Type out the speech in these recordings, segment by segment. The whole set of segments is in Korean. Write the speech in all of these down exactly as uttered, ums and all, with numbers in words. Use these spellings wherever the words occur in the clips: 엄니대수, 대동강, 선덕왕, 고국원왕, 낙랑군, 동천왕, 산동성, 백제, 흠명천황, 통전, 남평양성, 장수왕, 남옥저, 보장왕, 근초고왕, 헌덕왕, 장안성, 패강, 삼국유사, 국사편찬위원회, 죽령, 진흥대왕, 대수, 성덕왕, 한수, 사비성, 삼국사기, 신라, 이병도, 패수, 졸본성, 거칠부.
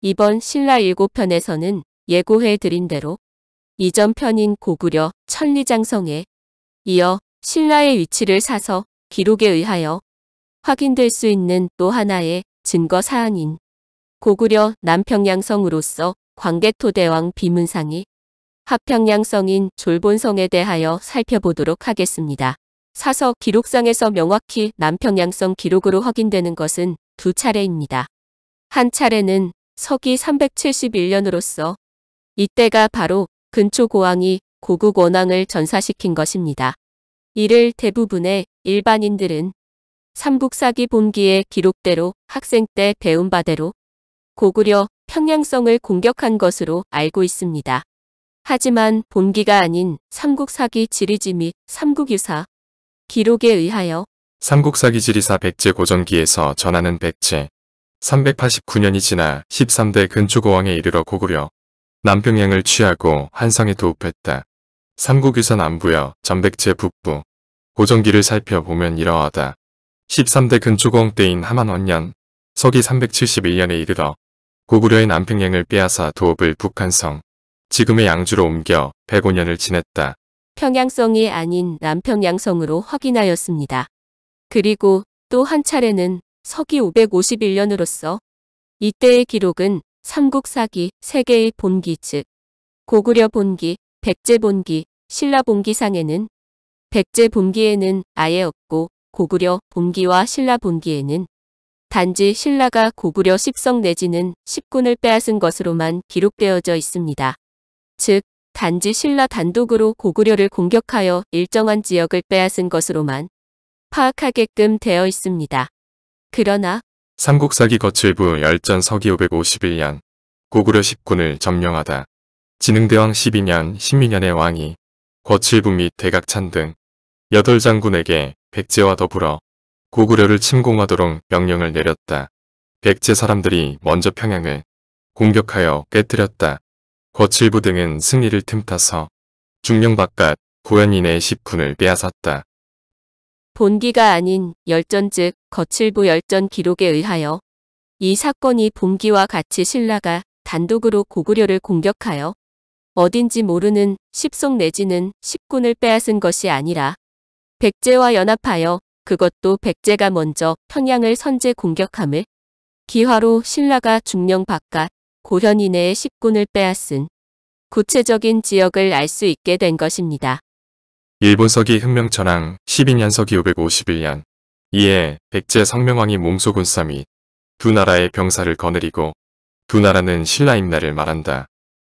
이번 신라 일곱 편에서는 예고해드린 대로 이전 편인 고구려 천리장성에 이어 신라의 위치를 사서 기록에 의하여 확인될 수 있는 또 하나의 증거 사항인 고구려 남평양성으로서 광개토대왕 비문상이 하평양성인 졸본성에 대하여 살펴보도록 하겠습니다. 사서 기록상에서 명확히 남평양성 기록으로 확인되는 것은 두 차례입니다. 한 차례는 서기 삼백칠십일 년으로서 이때가 바로 근초고왕이 고국원왕을 전사시킨 것입니다. 이를 대부분의 일반인들은 삼국사기 본기의 기록대로 학생 때 배운 바대로 고구려 평양성을 공격한 것으로 알고 있습니다. 하지만 본기가 아닌 삼국사기 지리지 및 삼국유사 기록에 의하여 삼국사기 지리사 백제 고전기에서 전하는 백제 삼백팔십구 년이 지나 십삼 대 근초고왕에 이르러 고구려 남평양을 취하고 한성에 도읍했다. 삼국유사 남부여 전백제 북부 고전기를 살펴보면 이러하다. 십삼 대 근초고왕 때인 함한원년 서기 삼백칠십일 년에 이르러 고구려의 남평양을 빼앗아 도읍을 북한성 지금의 양주로 옮겨 백오 년을 지냈다. 평양성이 아닌 남평양성으로 확인하였습니다. 그리고 또 한 차례는 서기 오백오십일 년으로서 이때의 기록은 삼국사기 세 개의 본기 즉 고구려 본기, 백제 본기, 신라 본기상에는 백제 본기에는 아예 없고 고구려 본기와 신라 본기에는 단지 신라가 고구려 십 성 내지는 십 군을 빼앗은 것으로만 기록되어져 있습니다. 즉 단지 신라 단독으로 고구려를 공격하여 일정한 지역을 빼앗은 것으로만 파악하게끔 되어 있습니다. 그러나 삼국사기 거칠부 열전 서기 오백오십일 년 고구려 십 군을 점령하다. 진흥대왕 십이 년 신미년의 왕이 거칠부 및 대각찬 등 여덟 장군에게 백제와 더불어 고구려를 침공하도록 명령을 내렸다. 백제 사람들이 먼저 평양을 공격하여 깨뜨렸다. 거칠부 등은 승리를 틈타서 죽령 바깥 고현 이내의 십 군을 빼앗았다. 본기가 아닌 열전 즉 거칠부 열전 기록에 의하여 이 사건이 본기와 같이 신라가 단독으로 고구려를 공격하여 어딘지 모르는 십 성 내지는 십 군을 빼앗은 것이 아니라 백제와 연합하여 그것도 백제가 먼저 평양을 선제 공격함을 기화로 신라가 죽령 바깥 고현 이내의 십 군을 빼앗은 구체적인 지역을 알 수 있게 된 것입니다. 일본서기 흠명천황 십이 년 서기 오백오십일 년 이에 백제 성명왕이 몽소군사 및 두 나라의 병사를 거느리고 두 나라는 신라 임나를 말한다.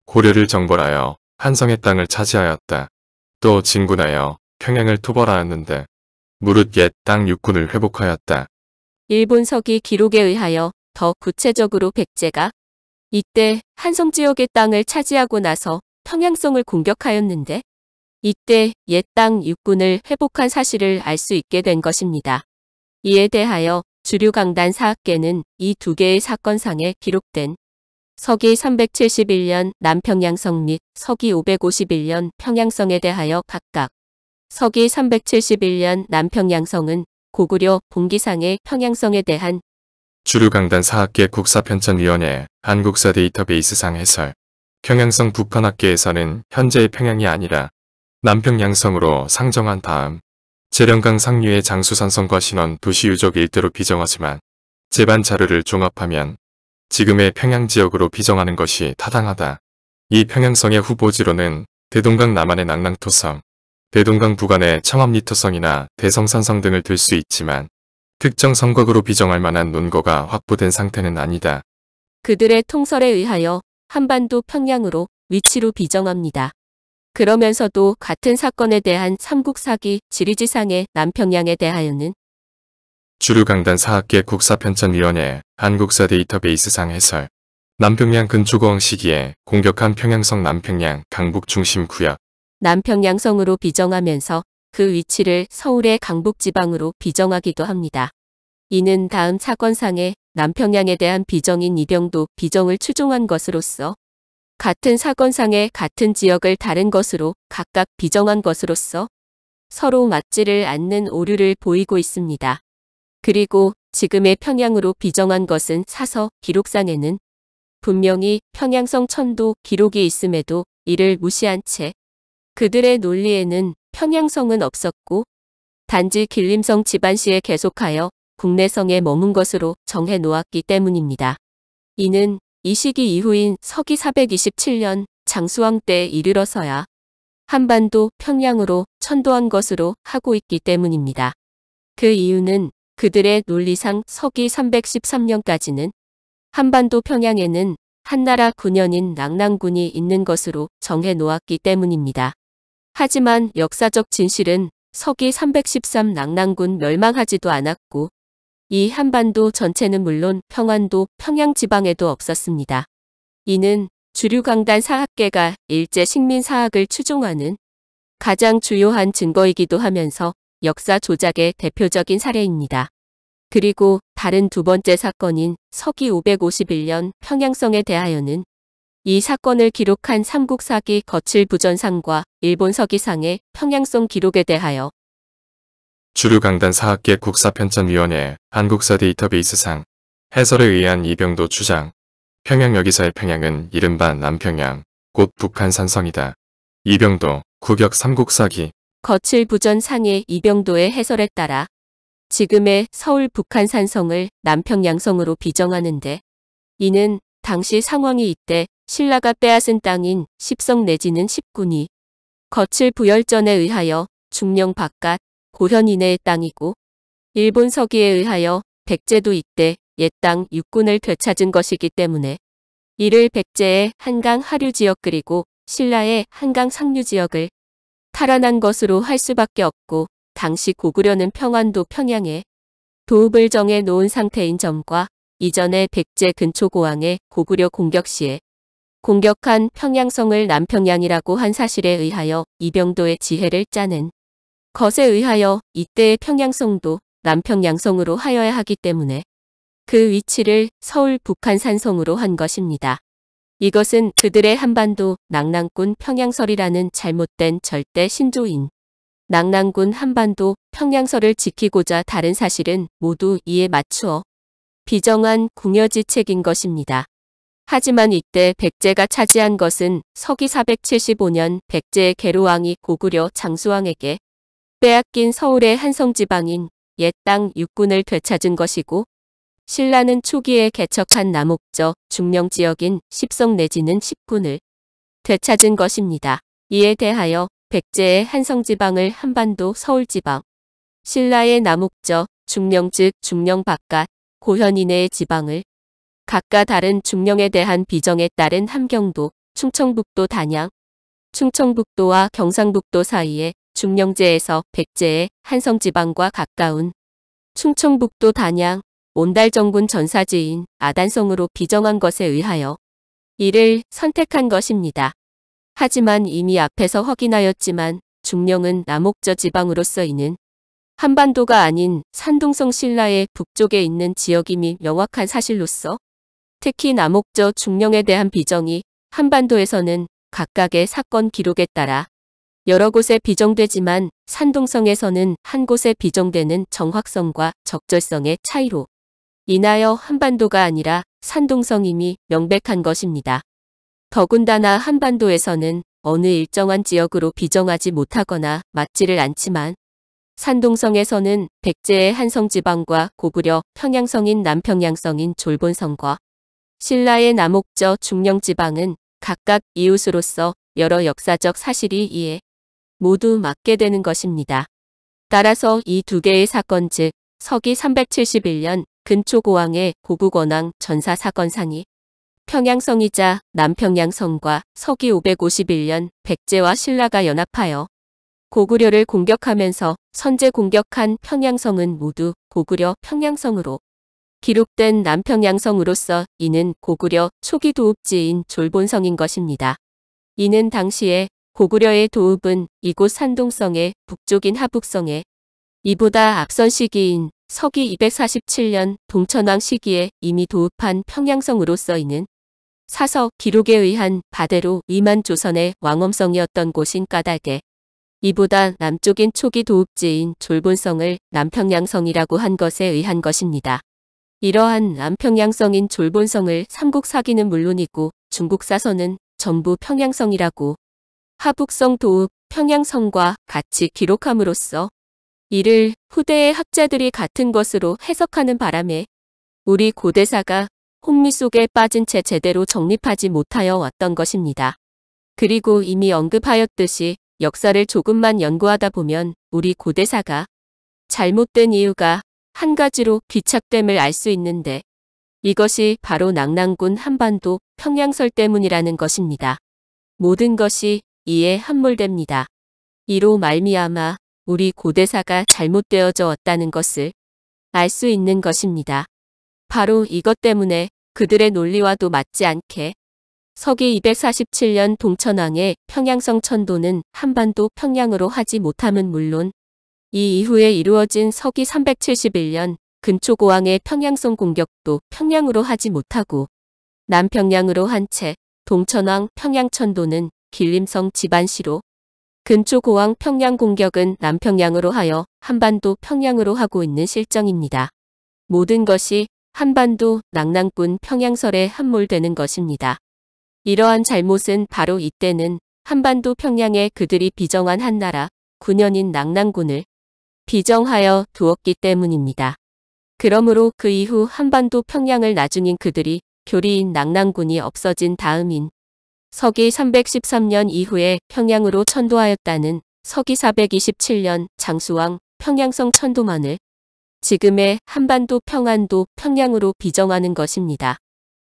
고려를 정벌하여 한성의 땅을 차지하였다. 또 진군하여 평양을 토벌하였는데 무릇 옛 땅 육 군을 회복하였다. 일본서기 기록에 의하여 더 구체적으로 백제가 이때 한성 지역의 땅을 차지하고 나서 평양성을 공격하였는데 이때 옛 땅 육 군을 회복한 사실을 알 수 있게 된 것입니다. 이에 대하여 주류강단 사학계는 이 두 개의 사건상에 기록된 서기 삼백칠십일 년 남평양성 및 서기 오백오십일 년 평양성에 대하여 각각 서기 삼백칠십일 년 남평양성은 고구려 본기상의 평양성에 대한 주류강단 사학계 국사편찬위원회 한국사 데이터베이스상 해설 평양성 북한학계에서는 현재의 평양이 아니라 남평양성으로 상정한 다음 재령강 상류의 장수산성과 신원 도시 유적 일대로 비정하지만 재반 자료를 종합하면 지금의 평양지역으로 비정하는 것이 타당하다. 이 평양성의 후보지로는 대동강 남한의 낙랑토성, 대동강 북한의 청암리토성이나 대성산성 등을 들 수 있지만 특정 성곽으로 비정할 만한 논거가 확보된 상태는 아니다. 그들의 통설에 의하여 한반도 평양으로 위치로 비정합니다. 그러면서도 같은 사건에 대한 삼국사기 지리지상의 남평양에 대하여는 주류강단 사학계 국사편찬위원회 한국사 데이터베이스상 해설 남평양 근초고왕 시기에 공격한 평양성 남평양 강북 중심 구역 남평양성으로 비정하면서 그 위치를 서울의 강북지방으로 비정하기도 합니다. 이는 다음 사건상에 남평양에 대한 비정인 이병도 비정을 추종한 것으로서 같은 사건상에 같은 지역을 다른 것으로 각각 비정한 것으로서 서로 맞지를 않는 오류를 보이고 있습니다. 그리고 지금의 평양으로 비정한 것은 사서 기록상에는 분명히 평양성 천도 기록이 있음에도 이를 무시한 채 그들의 논리에는 평양성은 없었고 단지 길림성 집안시에 계속하여 국내성에 머문 것으로 정해 놓았기 때문입니다. 이는 이 시기 이후인 서기 사백이십칠 년 장수왕 때에 이르러서야 한반도 평양으로 천도한 것으로 하고 있기 때문입니다. 그 이유는 그들의 논리상 서기 삼백십삼 년까지는 한반도 평양에는 한나라 군현인 낙랑군이 있는 것으로 정해 놓았기 때문입니다. 하지만 역사적 진실은 서기 삼백십삼 낙랑군 멸망하지도 않았고 이 한반도 전체는 물론 평안도 평양지방에도 없었습니다. 이는 주류강단 사학계가 일제 식민 사학을 추종하는 가장 주요한 증거이기도 하면서 역사 조작의 대표적인 사례입니다. 그리고 다른 두 번째 사건인 서기 오백오십일 년 평양성에 대하여는 이 사건을 기록한 삼국사기 거칠부전상과 일본서기상의 평양성 기록에 대하여 주류강단 사학계 국사편찬위원회 한국사 데이터베이스상 해설에 의한 이병도 주장, 평양 여기서의 평양은 이른바 남평양, 곧 북한 산성이다. 이병도, 구격 삼국사기 거칠부전상의 이병도의 해설에 따라 지금의 서울 북한 산성을 남평양성으로 비정하는데 이는 당시 상황이 이때 신라가 빼앗은 땅인 십성 내지는 십군이 거칠부열전에 의하여 죽령 바깥 고현 이내의 땅이고 일본 서기에 의하여 백제도 이때 옛 땅 육군을 되찾은 것이기 때문에 이를 백제의 한강 하류지역 그리고 신라의 한강 상류지역을 탈환한 것으로 할 수밖에 없고 당시 고구려는 평안도 평양에 도읍을 정해 놓은 상태인 점과 이전의 백제 근초고왕의 고구려 공격 시에 공격한 평양성을 남평양이라고 한 사실에 의하여 이병도의 지혜를 짜낸 것에 의하여 이때의 평양성도 남평양성으로 하여야 하기 때문에 그 위치를 서울 북한산성으로 한 것입니다. 이것은 그들의 한반도 낙랑군 평양설이라는 잘못된 절대 신조인 낙랑군 한반도 평양설을 지키고자 다른 사실은 모두 이에 맞추어 비정한 궁여지책인 것입니다. 하지만 이때 백제가 차지한 것은 서기 사백칠십오 년 백제의 계로왕이 고구려 장수왕에게 빼앗긴 서울의 한성지방인 옛 땅 육군을 되찾은 것이고 신라는 초기에 개척한 남옥저 죽령 지역인 십성 내지는 십군을 되찾은 것입니다. 이에 대하여 백제의 한성지방을 한반도 서울지방, 신라의 남옥저, 죽령 즉 죽령 바깥, 고현 이내의 지방을 각각 다른 죽령에 대한 비정에 따른 함경도, 충청북도 단양, 충청북도와 경상북도 사이에 죽령제에서 백제의 한성지방과 가까운 충청북도 단양, 온달정군 전사지인 아단성으로 비정한 것에 의하여 이를 선택한 것입니다. 하지만 이미 앞에서 확인하였지만 죽령은 남옥저 지방으로 쓰이는 한반도가 아닌 산동성 신라의 북쪽에 있는 지역임이 명확한 사실로서 특히 남옥저 죽령에 대한 비정이 한반도에서는 각각의 사건 기록에 따라 여러 곳에 비정되지만 산동성에서는 한 곳에 비정되는 정확성과 적절성의 차이로 인하여 한반도가 아니라 산동성임이 명백한 것입니다. 더군다나 한반도에서는 어느 일정한 지역으로 비정하지 못하거나 맞지를 않지만 산동성에서는 백제의 한성지방과 고구려 평양성인 남평양성인 졸본성과 신라의 남옥저 죽령지방은 각각 이웃으로서 여러 역사적 사실이 이에 모두 맞게 되는 것입니다. 따라서 이 두 개의 사건 즉 서기 삼백칠십일 년 근초고왕의 고국원왕 전사 사건상이 평양성이자 남평양성과 서기 오백오십일 년 백제와 신라가 연합하여 고구려를 공격하면서 선제 공격한 평양성은 모두 고구려 평양성으로 기록된 남평양성으로서 이는 고구려 초기 도읍지인 졸본성인 것입니다. 이는 당시에 고구려의 도읍은 이곳 산동성의 북쪽인 하북성에 이보다 앞선 시기인 서기 이백사십칠 년 동천왕 시기에 이미 도읍한 평양성으로 써있는 사서 기록에 의한 바대로 위만 조선의 왕엄성이었던 곳인 까닭에 이보다 남쪽인 초기 도읍지인 졸본성을 남평양성이라고 한 것에 의한 것입니다. 이러한 남평양성인 졸본성을 삼국사기는 물론이고 중국사서는 전부 평양성이라고 하북성 도읍 평양성과 같이 기록함으로써 이를 후대의 학자들이 같은 것으로 해석하는 바람에 우리 고대사가 혼미 속에 빠진 채 제대로 정립하지 못하여 왔던 것입니다. 그리고 이미 언급하였듯이 역사를 조금만 연구하다 보면 우리 고대사가 잘못된 이유가 한 가지로 귀착됨을 알 수 있는데 이것이 바로 낙랑군 한반도 평양설 때문이라는 것입니다. 모든 것이 이에 함몰됩니다. 이로 말미암아 우리 고대사가 잘못되어져 왔다는 것을 알 수 있는 것입니다. 바로 이것 때문에 그들의 논리와도 맞지 않게 서기 이백사십칠 년 동천왕의 평양성 천도는 한반도 평양으로 하지 못함은 물론 이 이후에 이루어진 서기 삼백칠십일 년 근초고왕의 평양성 공격도 평양으로 하지 못하고 남평양으로 한 채 동천왕 평양천도는 길림성 집안시로 근초고왕 평양 공격은 남평양으로 하여 한반도 평양으로 하고 있는 실정입니다. 모든 것이 한반도 낙랑군 평양설에 함몰되는 것입니다. 이러한 잘못은 바로 이때는 한반도 평양에 그들이 비정한 한나라 군현인 낙랑군을 비정하여 두었기 때문입니다. 그러므로 그 이후 한반도 평양을 나중인 그들이 교리인 낙랑군이 없어진 다음인 서기 삼백십삼 년 이후에 평양으로 천도하였다는 서기 사백이십칠 년 장수왕 평양성 천도만을 지금의 한반도 평안도 평양으로 비정하는 것입니다.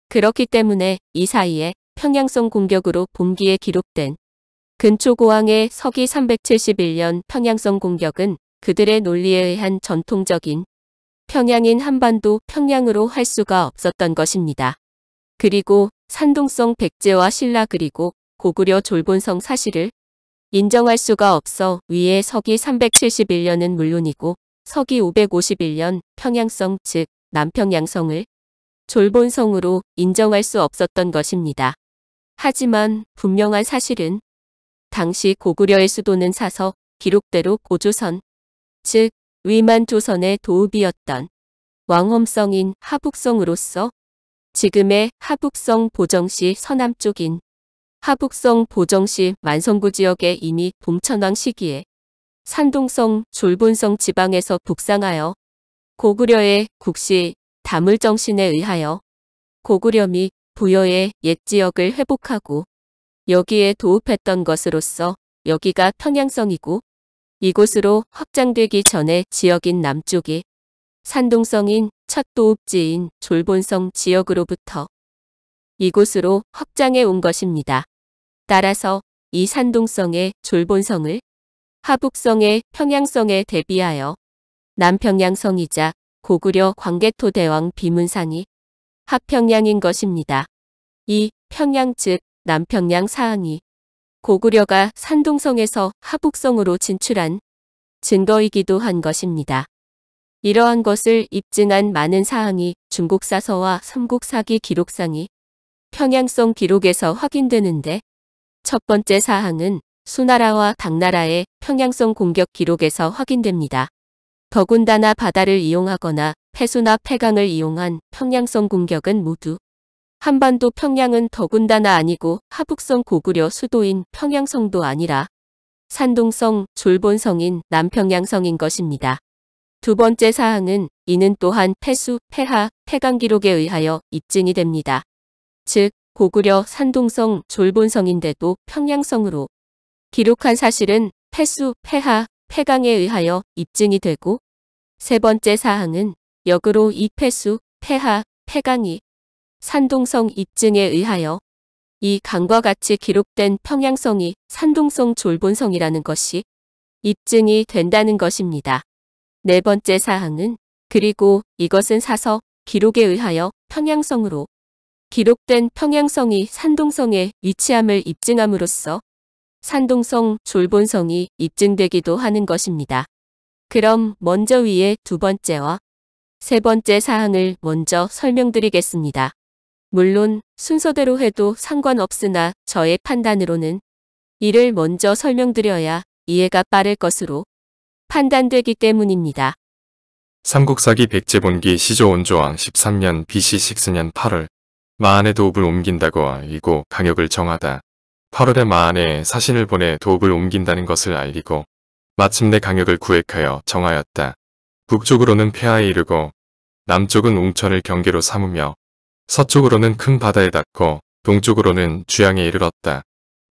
그렇기 때문에 이 사이에 평양성 공격으로 본기에 기록된 근초고왕의 서기 삼백칠십일 년 평양성 공격은 그들의 논리에 의한 전통적인 평양인 한반도 평양으로 할 수가 없었던 것입니다. 그리고 산동성 백제와 신라 그리고 고구려 졸본성 사실을 인정할 수가 없어 위에 서기 삼백칠십일 년은 물론이고 서기 오백오십일 년 평양성 즉 남평양성을 졸본성으로 인정할 수 없었던 것입니다. 하지만 분명한 사실은 당시 고구려의 수도는 사서 기록대로 고조선 즉 위만 조선의 도읍이었던 왕험성인 하북성으로서 지금의 하북성 보정시 서남쪽인 하북성 보정시 만성구 지역에 이미 동천왕 시기에 산동성 졸본성 지방에서 북상하여 고구려의 국시 다물정신에 의하여 고구려 및 부여의 옛 지역을 회복하고 여기에 도읍했던 것으로서 여기가 평양성이고 이곳으로 확장되기 전에 지역인 남쪽이 산동성인 첫 도읍지인 졸본성 지역으로부터 이곳으로 확장해 온 것입니다. 따라서 이 산동성의 졸본성을 하북성의 평양성에 대비하여 남평양성이자 고구려 광개토대왕 비문산이 하평양인 것입니다. 이 평양 즉 남평양 사항이 고구려가 산동성에서 하북성으로 진출한 증거이기도 한 것입니다. 이러한 것을 입증한 많은 사항이 중국사서와 삼국사기 기록상이 평양성 기록에서 확인되는데 첫 번째 사항은 수나라와 당나라의 평양성 공격 기록에서 확인됩니다. 더군다나 바다를 이용하거나 패수나 패강을 이용한 평양성 공격은 모두 한반도 평양은 더군다나 아니고 하북성 고구려 수도인 평양성도 아니라 산동성 졸본성인 남평양성인 것입니다. 두 번째 사항은 이는 또한 패수, 패하, 패강 기록에 의하여 입증이 됩니다. 즉 고구려 산동성 졸본성인데도 평양성으로 기록한 사실은 패수, 패하, 패강에 의하여 입증이 되고 세 번째 사항은 역으로 이 패수, 패하, 패강이 산동성 입증에 의하여 이 강과 같이 기록된 평양성이 산동성 졸본성이라는 것이 입증이 된다는 것입니다. 네 번째 사항은 그리고 이것은 사서 기록에 의하여 평양성으로 기록된 평양성이 산동성의 위치함을 입증함으로써 산동성 졸본성이 입증되기도 하는 것입니다. 그럼 먼저 위에 두 번째와 세 번째 사항을 먼저 설명드리겠습니다. 물론 순서대로 해도 상관없으나 저의 판단으로는 이를 먼저 설명드려야 이해가 빠를 것으로 판단되기 때문입니다. 삼국사기 백제본기 시조온조왕 십삼 년 비씨 식스년 팔월 마안에 도읍을 옮긴다고 알리고 강역을 정하다. 팔월에 마안에 사신을 보내 도읍을 옮긴다는 것을 알리고 마침내 강역을 구획하여 정하였다. 북쪽으로는 폐하에 이르고 남쪽은 웅천을 경계로 삼으며 서쪽으로는 큰 바다에 닿고 동쪽으로는 주양에 이르렀다.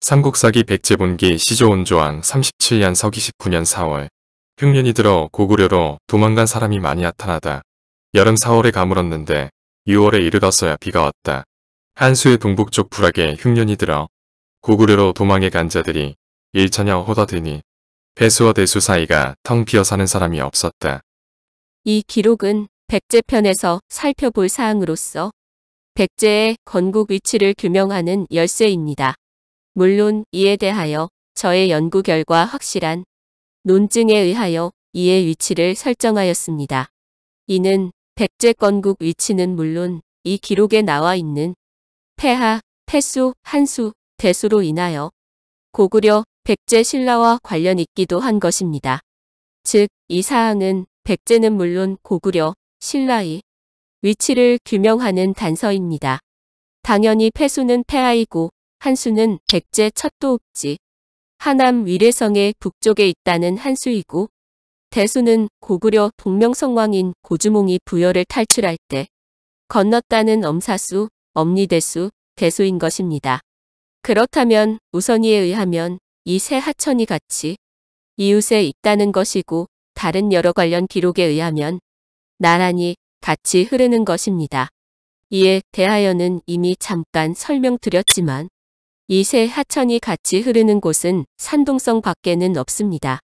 삼국사기 백제본기 시조온조왕 삼십칠년 서기 십구년 사월 흉년이 들어 고구려로 도망간 사람이 많이 나타나다. 여름 사월에 가물었는데 유월에 이르러서야 비가 왔다. 한수의 동북쪽 부락에 흉년이 들어 고구려로 도망해 간 자들이 일천여 호다되니 패수와 대수 사이가 텅 비어 사는 사람이 없었다. 이 기록은 백제편에서 살펴볼 사항으로서 백제의 건국 위치를 규명하는 열쇠입니다. 물론 이에 대하여 저의 연구 결과 확실한 논증에 의하여 이의 위치를 설정하였습니다. 이는 백제 건국 위치는 물론 이 기록에 나와 있는 패하, 패수, 한수, 대수로 인하여 고구려, 백제 신라와 관련 있기도 한 것입니다. 즉, 이 사항은 백제는 물론 고구려, 신라의 위치를 규명하는 단서입니다. 당연히 패수는 패하이고 한수는 백제 첫 도읍지 하남 위례성의 북쪽에 있다는 한수이고 대수는 고구려 동명성왕인 고주몽이 부여를 탈출할 때 건넜다는 엄사수, 엄니대수, 대수인 것입니다. 그렇다면 우선이에 의하면 이 세 하천이 같이 이웃에 있다는 것이고 다른 여러 관련 기록에 의하면 나란히 같이 흐르는 것입니다. 이에 대하여는 이미 잠깐 설명드렸지만 이 세 하천이 같이 흐르는 곳은 산동성 밖에는 없습니다.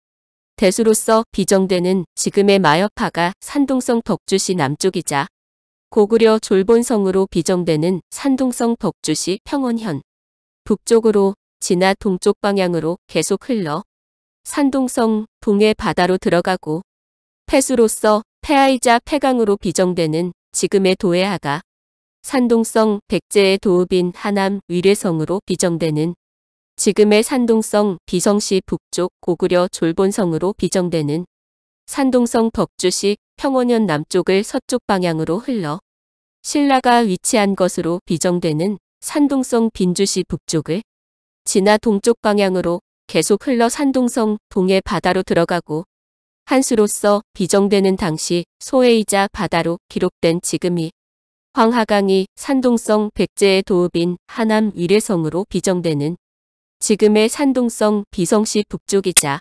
대수로서 비정되는 지금의 마협파가 산동성 덕주시 남쪽이자 고구려 졸본성으로 비정되는 산동성 덕주시 평원현 북쪽으로 지나 동쪽 방향으로 계속 흘러 산동성 동해 바다로 들어가고 패수로서 패하이자 패강으로 비정되는 지금의 도해하가 산동성 백제의 도읍인 하남 위례성으로 비정되는 지금의 산동성 비성시 북쪽 고구려 졸본성으로 비정되는 산동성 덕주시 평원현 남쪽을 서쪽 방향으로 흘러 신라가 위치한 것으로 비정되는 산동성 빈주시 북쪽을 지나 동쪽 방향으로 계속 흘러 산동성 동해 바다로 들어가고 한수로서 비정되는 당시 소해이자 바다로 기록된 지금이 황하강이 산동성 백제의 도읍인 하남 위례성으로 비정되는 지금의 산동성 비성시 북쪽이자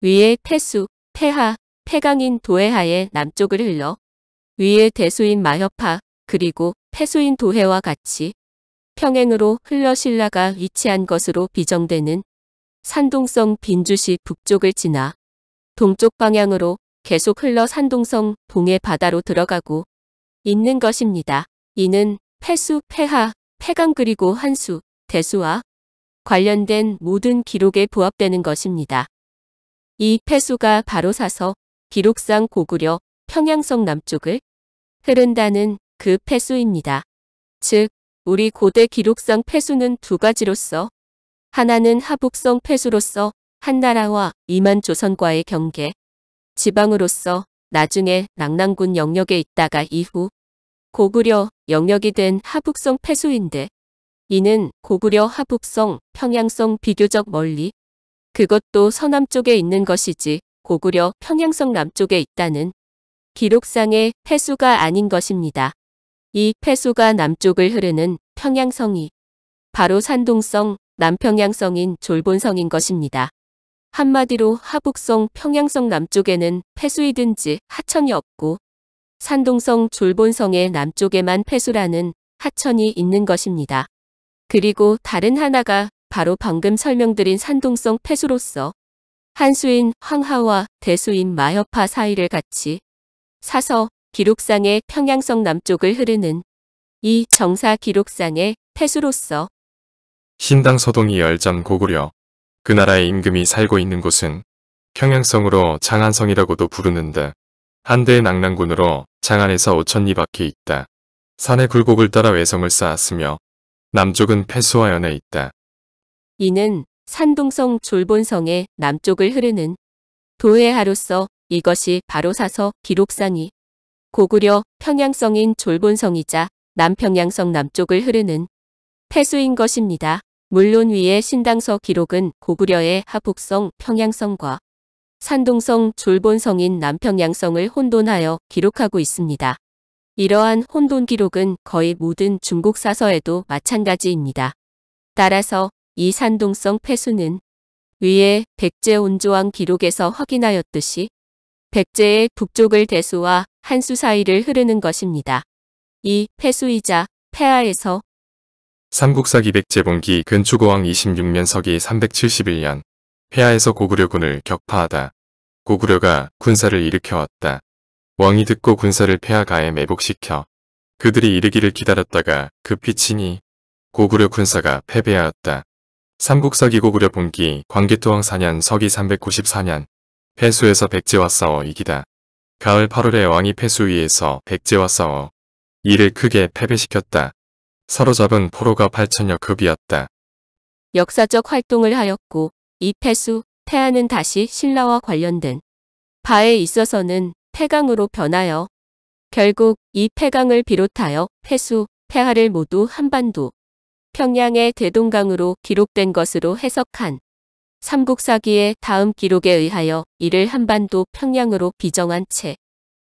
위의 패수, 패하, 패강인 도해하의 남쪽을 흘러 위의 대수인 마협파 그리고 패수인 도해와 같이 평행으로 흘러 신라가 위치한 것으로 비정되는 산동성 빈주시 북쪽을 지나 동쪽 방향으로 계속 흘러 산동성 동해 바다로 들어가고 있는 것입니다. 이는 패수, 패하, 패강 그리고 한수, 대수와 관련된 모든 기록에 부합되는 것입니다. 이 패수가 바로 사서 기록상 고구려 평양성 남쪽을 흐른다는 그 패수입니다. 즉, 우리 고대 기록상 패수는 두 가지로서 하나는 하북성 패수로서 한나라와 이만 조선과의 경계, 지방으로서 나중에 낙랑군 영역에 있다가 이후 고구려 영역이 된 하북성 패수인데 이는 고구려 하북성 평양성 비교적 멀리 그것도 서남쪽에 있는 것이지 고구려 평양성 남쪽에 있다는 기록상의 패수가 아닌 것입니다. 이 패수가 남쪽을 흐르는 평양성이 바로 산동성 남평양성인 졸본성인 것입니다. 한마디로 하북성 평양성 남쪽에는 패수이든지 하천이 없고 산동성 졸본성의 남쪽에만 패수라는 하천이 있는 것입니다. 그리고 다른 하나가 바로 방금 설명드린 산동성 패수로서 한수인 황하와 대수인 마협파 사이를 같이 사서 기록상의 평양성 남쪽을 흐르는 이 정사 기록상의 패수로서 신당서 동이 열전 고구려 그 나라의 임금이 살고 있는 곳은 평양성으로 장안성이라고도 부르는데 한대의 낙랑군으로 장안에서 오천리 밖에 있다. 산의 굴곡을 따라 외성을 쌓았으며 남쪽은 패수와 연해 있다. 이는 산동성 졸본성의 남쪽을 흐르는 도해하로서 이것이 바로 사서 기록상이 고구려 평양성인 졸본성이자 남평양성 남쪽을 흐르는 패수인 것입니다. 물론 위의 신당서 기록은 고구려의 하북성 평양성과 산동성 졸본성인 남평양성을 혼돈하여 기록하고 있습니다. 이러한 혼돈 기록은 거의 모든 중국 사서에도 마찬가지입니다. 따라서 이 산동성 패수는 위의 백제 온조왕 기록에서 확인하였듯이 백제의 북쪽을 대수와 한수 사이를 흐르는 것입니다. 이 패수이자 패하에서 삼국사기 백제본기 근초고왕 이십육 년 서기 삼백칠십일 년 패하에서 고구려군을 격파하다 고구려가 군사를 일으켜왔다. 왕이 듣고 군사를 패하가에 매복시켜 그들이 이르기를 기다렸다가 급히 치니 고구려 군사가 패배하였다. 삼국사기 고구려 본기 광개토왕 사 년 서기 삼백구십사 년 패수에서 백제와 싸워 이기다. 가을 팔월에 왕이 패수 위에서 백제와 싸워 이를 크게 패배시켰다. 서로 잡은 포로가 팔천여 급이었다. 역사적 활동을 하였고 이 패수, 패하는 다시 신라와 관련된 바에 있어서는 패강으로 변하여 결국 이 패강을 비롯하여 패수, 패하를 모두 한반도 평양의 대동강으로 기록된 것으로 해석한 삼국사기의 다음 기록에 의하여 이를 한반도 평양으로 비정한 채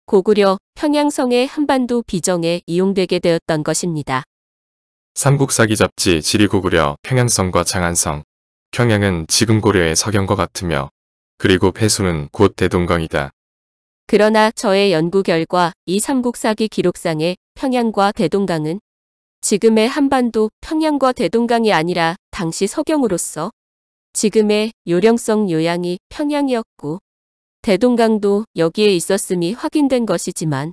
고구려 평양성의 한반도 비정에 이용되게 되었던 것입니다. 삼국사기 잡지 지리고구려 평양성과 장안성 평양은 지금 고려의 서경과 같으며 그리고 패수는 곧 대동강이다. 그러나 저의 연구 결과 이 삼국사기 기록상의 평양과 대동강은 지금의 한반도 평양과 대동강이 아니라 당시 서경으로서 지금의 요령성 요양이 평양이었고 대동강도 여기에 있었음이 확인된 것이지만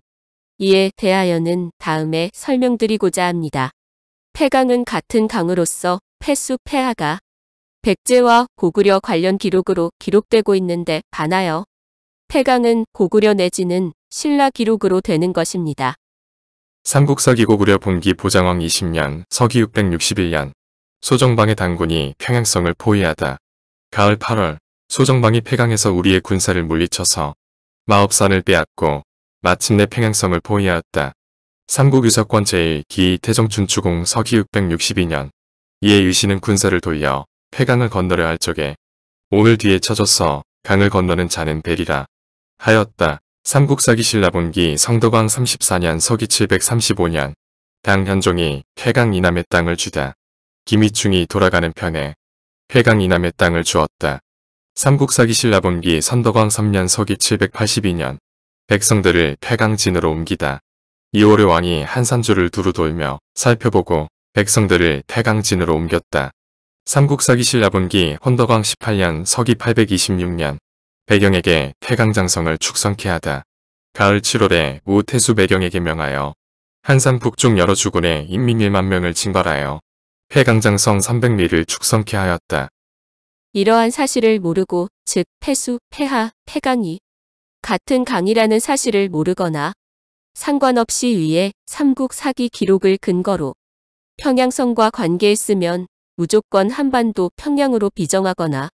이에 대하여는 다음에 설명드리고자 합니다. 패강은 같은 강으로서 패수 패하가 백제와 고구려 관련 기록으로 기록되고 있는데 반하여 패강은 고구려 내지는 신라 기록으로 되는 것입니다. 삼국사기 고구려 본기 보장왕 이십 년 서기 육백육십일 년 소정방의 단군이 평양성을 포위하다. 가을 팔월 소정방이 패강에서 우리의 군사를 물리쳐서 마업산을 빼앗고 마침내 평양성을 포위하였다. 삼국유사권 제일 기 태정춘추공 서기 육백육십이 년 이에 유신은 군사를 돌려 패강을 건너려 할 적에 오늘 뒤에 쳐져서 강을 건너는 자는 베리라 하였다. 삼국사기 신라본기 성덕왕 삼십사 년 서기 칠백삼십오 년 당현종이 패강 이남의 땅을 주다. 김이충이 돌아가는 편에 패강 이남의 땅을 주었다. 삼국사기 신라본기 선덕왕 삼 년 서기 칠백팔십이 년 백성들을 패강 진으로 옮기다. 이월의 왕이 한산주를 두루 돌며 살펴보고 백성들을 패강 진으로 옮겼다. 삼국사기 신라본기 헌덕왕 십팔 년 서기 팔백이십육 년 배경에게 패강장성을 축성케 하다. 가을 칠월에 우태수 배경에게 명하여 한산 북쪽 여러 주군의 인민 일만 명을 징발하여 패강장성 삼백 리를 축성케 하였다. 이러한 사실을 모르고 즉 패수, 패하, 패강이 같은 강이라는 사실을 모르거나 상관없이 위에 삼국사기 기록을 근거로 평양성과 관계했으면 무조건 한반도 평양으로 비정하거나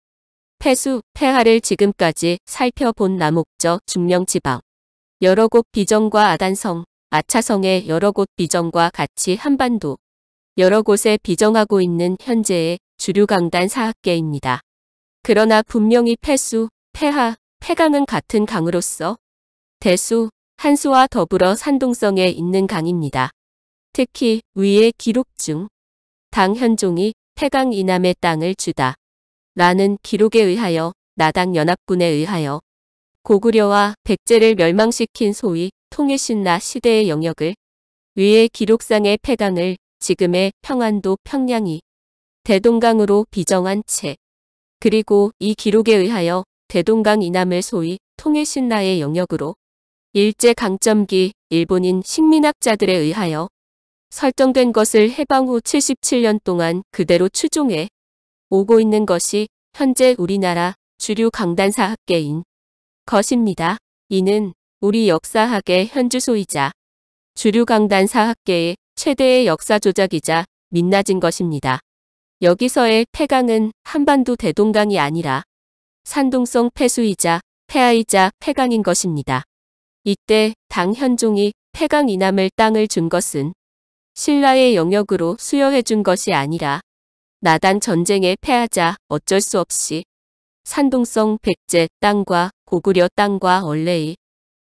패수, 패하를 지금까지 살펴본 남옥저 죽령 지방 여러 곳 비정과 아단성, 아차성의 여러 곳 비정과 같이 한반도 여러 곳에 비정하고 있는 현재의 주류강단 사학계입니다. 그러나 분명히 패수, 패하, 패강은 같은 강으로서 대수, 한수와 더불어 산동성에 있는 강입니다. 특히 위의 기록 중 당현종이 패강 이남의 땅을 주다 라는 기록에 의하여 나당연합군에 의하여 고구려와 백제를 멸망시킨 소위 통일신라 시대의 영역을 위의 기록상의 패강을 지금의 평안도 평양이 대동강으로 비정한 채 그리고 이 기록에 의하여 대동강 이남을 소위 통일신라의 영역으로 일제 강점기 일본인 식민학자들에 의하여 설정된 것을 해방 후 칠십칠 년 동안 그대로 추종해 오고 있는 것이 현재 우리나라 주류 강단사 학계인 것입니다. 이는 우리 역사학의 현주소이자 주류 강단사 학계의 최대의 역사조작이자 민낯인 것입니다. 여기서의 패강은 한반도 대동강이 아니라 산동성 패수이자 패하이자 패강인 것입니다. 이때 당현종이 패강 이남을 땅을 준 것은 신라의 영역으로 수여해 준 것이 아니라 나단 전쟁에 패하자 어쩔 수 없이 산동성 백제 땅과 고구려 땅과 원래의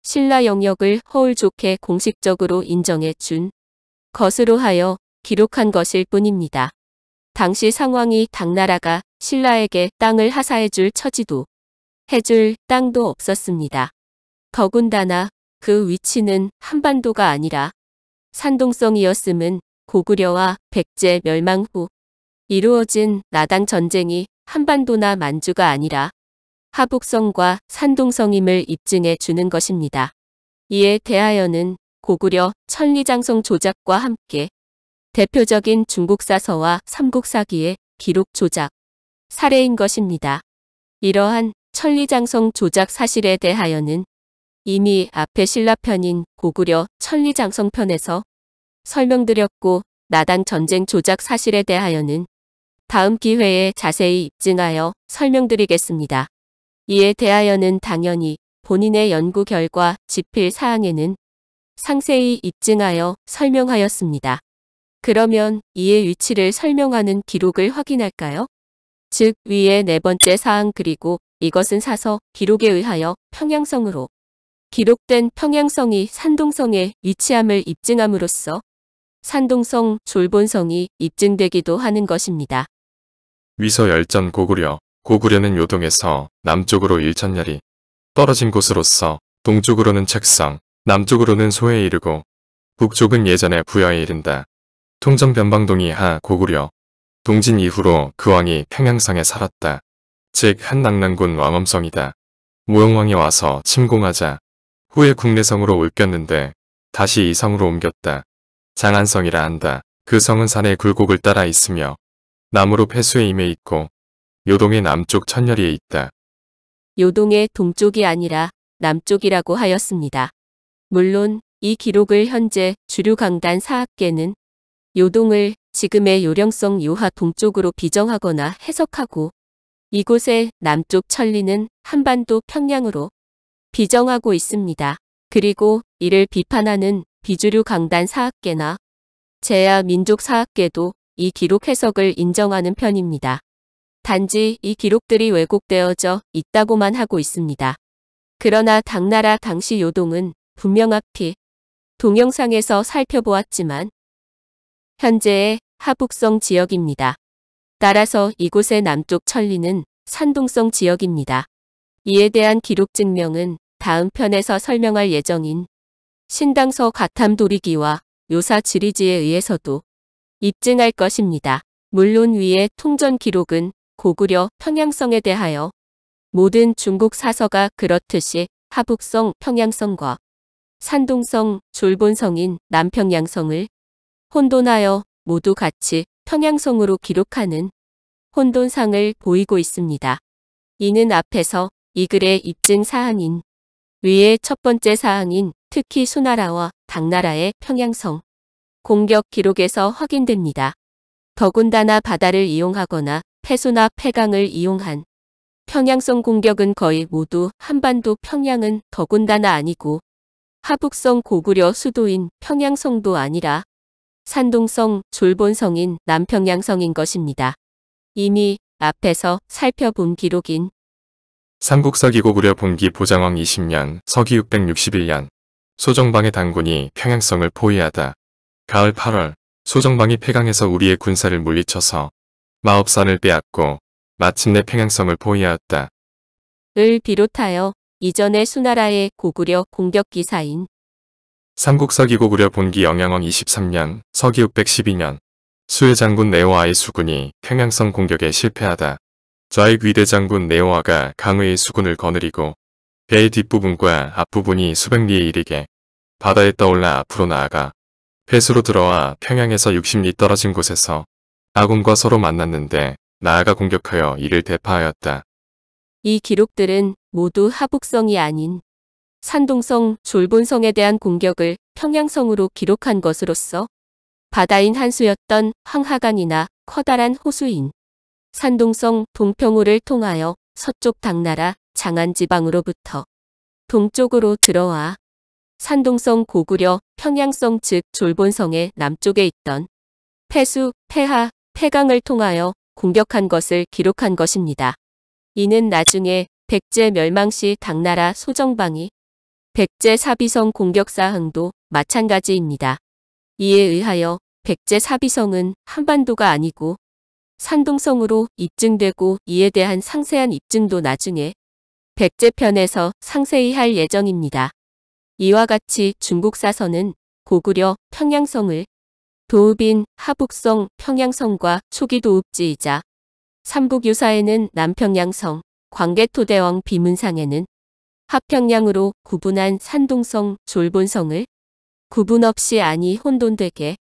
신라 영역을 허울 좋게 공식적으로 인정해 준 것으로 하여 기록한 것일 뿐입니다. 당시 상황이 당나라가 신라에게 땅을 하사해 줄 처지도 해줄 땅도 없었습니다. 더군다나 그 위치는 한반도가 아니라 산동성이었음은 고구려와 백제 멸망 후 이루어진 나단 전쟁이 한반도나 만주가 아니라 하북성과 산동성임을 입증해 주는 것입니다. 이에 대하여는 고구려 천리장성 조작과 함께 대표적인 중국사서와 삼국사기의 기록 조작 사례인 것입니다. 이러한 천리장성 조작 사실에 대하여는 이미 앞에 신라편인 고구려 천리장성편에서 설명드렸고 나단 전쟁 조작 사실에 대하여는 다음 기회에 자세히 입증하여 설명드리겠습니다. 이에 대하여는 당연히 본인의 연구 결과 집필 사항에는 상세히 입증하여 설명하였습니다. 그러면 이의 위치를 설명하는 기록을 확인할까요? 즉 위의 네 번째 사항 그리고 이것은 사서 기록에 의하여 평양성으로 기록된 평양성이 산동성의 위치함을 입증함으로써 산동성, 졸본성이 입증되기도 하는 것입니다. 위서 열전 고구려, 고구려는 요동에서 남쪽으로 일천여리 떨어진 곳으로서 동쪽으로는 책성, 남쪽으로는 소에 이르고 북쪽은 예전의 부여에 이른다. 통전 변방동이 하 고구려, 동진 이후로 그 왕이 평양성에 살았다. 즉 한 낙랑군 왕엄성이다. 무영왕이 와서 침공하자 후에 국내성으로 옮겼는데 다시 이 성으로 옮겼다. 장안성이라 한다. 그 성은 산의 굴곡을 따라 있으며 남으로 패수에 임해 있고 요동의 남쪽 천여리에 있다. 요동의 동쪽이 아니라 남쪽이라고 하였습니다. 물론 이 기록을 현재 주류 강단 사학계는 요동을 지금의 요령성 요하 동쪽으로 비정하거나 해석하고 이곳의 남쪽 천리는 한반도 평양으로 비정하고 있습니다. 그리고 이를 비판하는 비주류 강단 사학계나 제야 민족 사학계도 이 기록 해석을 인정하는 편입니다. 단지 이 기록들이 왜곡되어져 있다고만 하고 있습니다. 그러나 당나라 당시 요동은 분명히 동영상에서 살펴보았지만 현재의 하북성 지역입니다. 따라서 이곳의 남쪽 천리는 산동성 지역입니다. 이에 대한 기록 증명은 다음 편에서 설명할 예정인 신당서 가탐도리기와 묘사 지리지에 의해서도 입증할 것입니다. 물론 위의 통전 기록은 고구려 평양성에 대하여 모든 중국 사서가 그렇듯이 하북성 평양성과 산동성 졸본성인 남평양성을 혼돈하여 모두 같이 평양성으로 기록하는 혼돈상을 보이고 있습니다. 이는 앞에서 이 글의 입증 사항인 위의 첫 번째 사항인 특히 수나라와 당나라의 평양성 공격 기록에서 확인됩니다. 더군다나 바다를 이용하거나 패수나 패강을 이용한 평양성 공격은 거의 모두 한반도 평양은 더군다나 아니고 하북성 고구려 수도인 평양성도 아니라 산동성, 졸본성인 남평양성인 것입니다. 이미 앞에서 살펴본 기록인 삼국사기 고구려 본기 보장왕 이십 년 서기 육백육십일 년 소정방의 단군이 평양성을 포위하다. 가을 팔월 소정방이 패강에서 우리의 군사를 물리쳐서 마업산을 빼앗고 마침내 평양성을 포위하였다. 을 비롯하여 이전의 수나라의 고구려 공격기사인 삼국사기 고구려 본기 영양왕 이십삼 년 서기 육백십이 년 수의 장군 네오아의 수군이 평양성 공격에 실패하다. 좌익 위대장군 네오아가 강의의 수군을 거느리고 배의 뒷부분과 앞부분이 수백리에 이르게 바다에 떠올라 앞으로 나아가 패수로 들어와 평양에서 육십 리 떨어진 곳에서 아군과 서로 만났는데 나아가 공격하여 이를 대파하였다. 이 기록들은 모두 하북성이 아닌 산동성, 졸본성에 대한 공격을 평양성으로 기록한 것으로서 바다인 한수였던 황하강이나 커다란 호수인 산동성 동평호를 통하여 서쪽 당나라 장안지방으로부터 동쪽으로 들어와 산동성 고구려, 평양성 즉 졸본성의 남쪽에 있던 패수, 패하, 패강을 통하여 공격한 것을 기록한 것입니다. 이는 나중에 백제 멸망시 당나라 소정방이 백제 사비성 공격 사항도 마찬가지입니다. 이에 의하여 백제 사비성은 한반도가 아니고 산동성으로 입증되고 이에 대한 상세한 입증도 나중에 백제편에서 상세히 할 예정입니다. 이와 같이 중국사서는 고구려 평양성을 도읍인 하북성 평양성과 초기 도읍지이자 삼국유사에는 남평양성, 광개토대왕 비문상에는 하평양으로 구분한 산동성, 졸본성을 구분 없이 아니 혼돈되게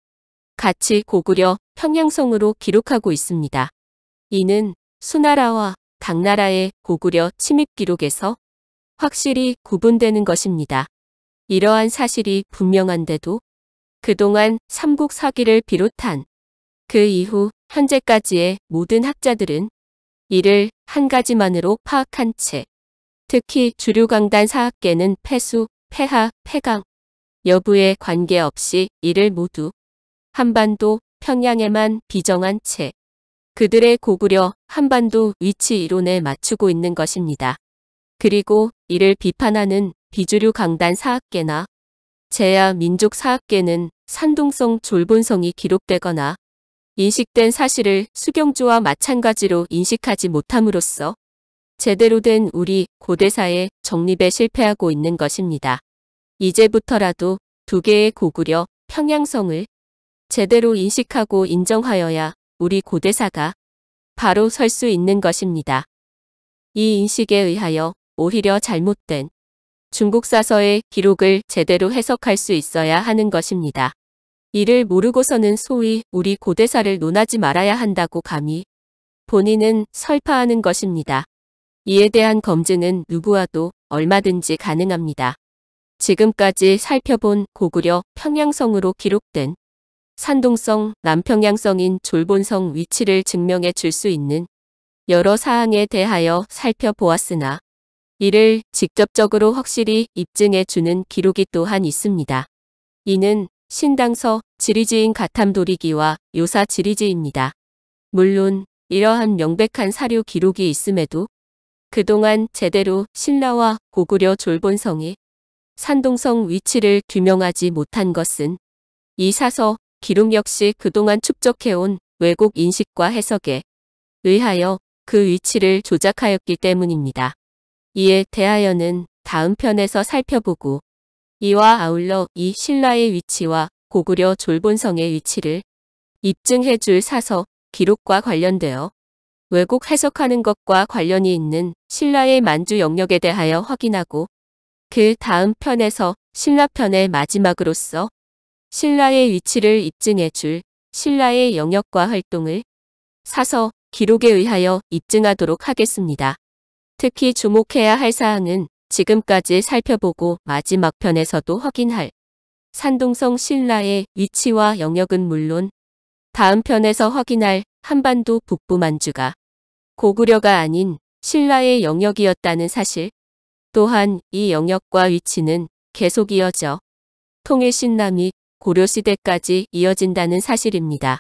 같이 고구려 평양성으로 기록하고 있습니다. 이는 수나라와 당나라의 고구려 침입 기록에서 확실히 구분되는 것입니다. 이러한 사실이 분명한데도 그동안 삼국사기를 비롯한 그 이후 현재까지의 모든 학자들은 이를 한 가지만으로 파악한 채 특히 주류강단 사학계는 패수, 패하, 패강 여부에 관계없이 이를 모두 한반도, 평양에만 비정한 채 그들의 고구려 한반도 위치 이론에 맞추고 있는 것입니다. 그리고 이를 비판하는 비주류 강단 사학계나 제야 민족 사학계는 산동성 졸본성이 기록되거나 인식된 사실을 수경주와 마찬가지로 인식하지 못함으로써 제대로 된 우리 고대사의 정립에 실패하고 있는 것입니다. 이제부터라도 두 개의 고구려 평양성을 제대로 인식하고 인정하여야 우리 고대사가 바로 설 수 있는 것입니다. 이 인식에 의하여 오히려 잘못된 중국사서의 기록을 제대로 해석할 수 있어야 하는 것입니다. 이를 모르고서는 소위 우리 고대사를 논하지 말아야 한다고 감히 본인은 설파하는 것입니다. 이에 대한 검증은 누구와도 얼마든지 가능합니다. 지금까지 살펴본 고구려 평양성으로 기록된 산동성, 남평양성인 졸본성 위치를 증명해 줄 수 있는 여러 사항에 대하여 살펴보았으나 이를 직접적으로 확실히 입증해 주는 기록이 또한 있습니다. 이는 신당서 지리지인 가탐도리기와 요사 지리지입니다. 물론 이러한 명백한 사료 기록이 있음에도 그동안 제대로 신라와 고구려 졸본성이 산동성 위치를 규명하지 못한 것은 이 사서 기록 역시 그동안 축적해온 왜곡 인식과 해석에 의하여 그 위치를 조작하였기 때문입니다. 이에 대하여는 다음 편에서 살펴보고 이와 아울러 이 신라의 위치와 고구려 졸본성의 위치를 입증해 줄 사서 기록과 관련되어 왜곡 해석하는 것과 관련이 있는 신라의 만주 영역에 대하여 확인하고 그 다음 편에서 신라편의 마지막으로서 신라의 위치를 입증해 줄 신라의 영역과 활동을 사서 기록에 의하여 입증하도록 하겠습니다. 특히 주목해야 할 사항은 지금까지 살펴보고 마지막 편에서도 확인할 산동성 신라의 위치와 영역은 물론 다음 편에서 확인할 한반도 북부 만주가 고구려가 아닌 신라의 영역이었다는 사실 또한 이 영역과 위치는 계속 이어져 통일신라및 고려시대까지 이어진다는 사실입니다.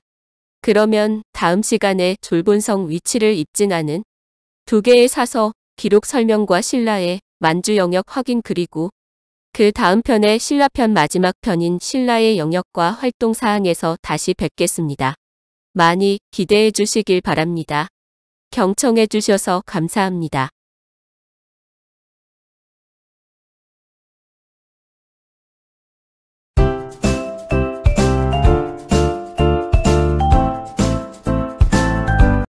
그러면 다음 시간에 졸본성 위치를 입증하는 두 개의 사서 기록 설명과 신라의 만주 영역 확인 그리고 그 다음 편의 신라편 마지막 편인 신라의 영역과 활동 사항에서 다시 뵙겠습니다. 많이 기대해 주시길 바랍니다. 경청해 주셔서 감사합니다.